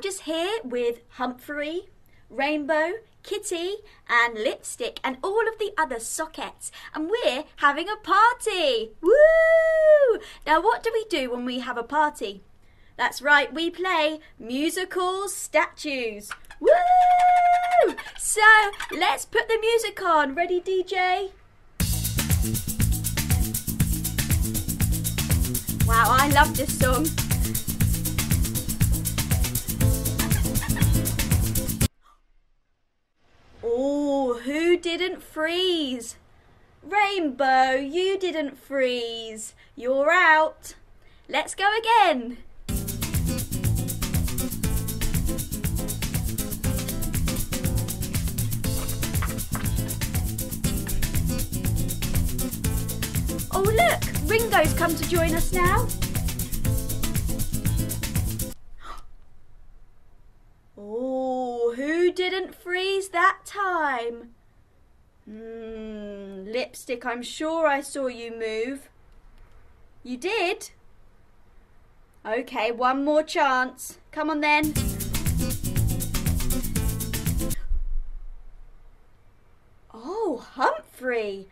I'm just here with Humphrey, Rainbow, Kitty and Lipstick and all of the other sockets, and we're having a party. Woo! Now what do we do when we have a party? That's right, we play musical statues. Woo! So let's put the music on. Ready, DJ? Wow, I love this song. Oh, who didn't freeze? Rainbow, you didn't freeze. You're out. Let's go again. Oh look, Ringo's come to join us now. Oh, who didn't freeze that time? Lipstick, I'm sure I saw you move. You did? Okay, one more chance. Come on then. Oh, Humphrey,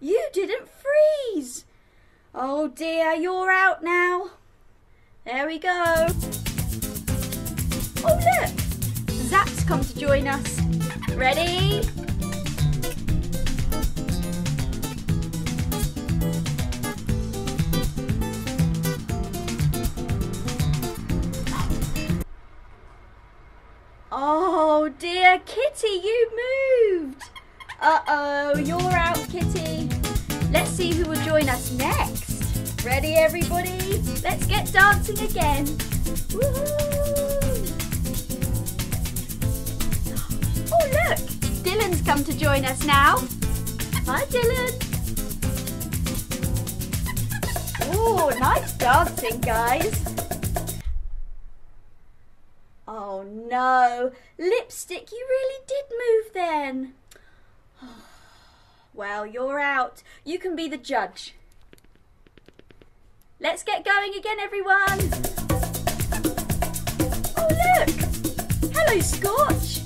you didn't freeze. Oh dear, you're out now. There we go. Oh look, Zap's come to join us. Ready? Oh dear, Kitty, you moved. Uh-oh, you're out, Kitty. Let's see who will join us next. Ready, everybody? Let's get dancing again. Woohoo! Oh, look! Dylan's come to join us now. Hi, Dylan. Oh, nice dancing, guys. Oh, no. Lipstick, you really did move then. Well, you're out. You can be the judge. Let's get going again, everyone. Oh, look. Hello, Scorch.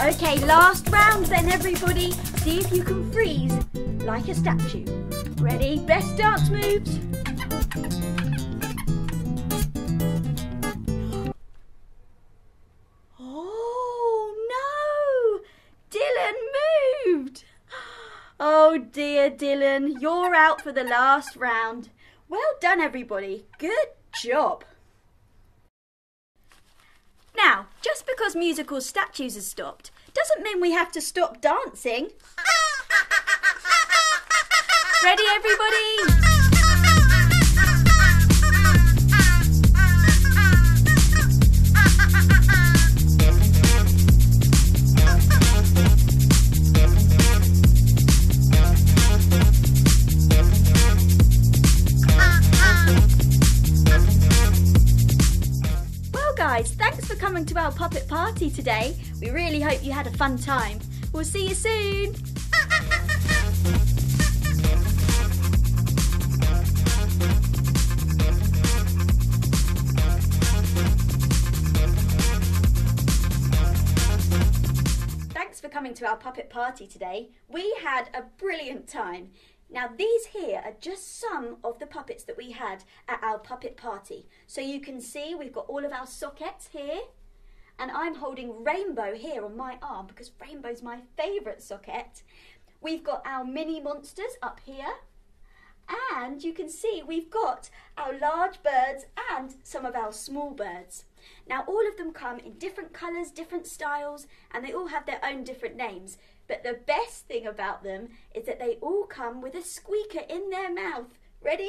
Okay, last round then, everybody. See if you can freeze like a statue. Ready? Best dance moves. Oh dear, Dylan, you're out for the last round. Well done, everybody. Good job. Now, just because musical statues have stopped doesn't mean we have to stop dancing. Ready, everybody? Thanks for coming to our puppet party today. We really hope you had a fun time. We'll see you soon. Thanks for coming to our puppet party today. We had a brilliant time. Now these here are just some of the puppets that we had at our puppet party. So you can see we've got all of our sockets here, and I'm holding Rainbow here on my arm because Rainbow's my favourite socket. We've got our mini monsters up here, and you can see we've got our large birds and some of our small birds. Now all of them come in different colours, different styles, and they all have their own different names. But the best thing about them is that they all come with a squeaker in their mouth. Ready?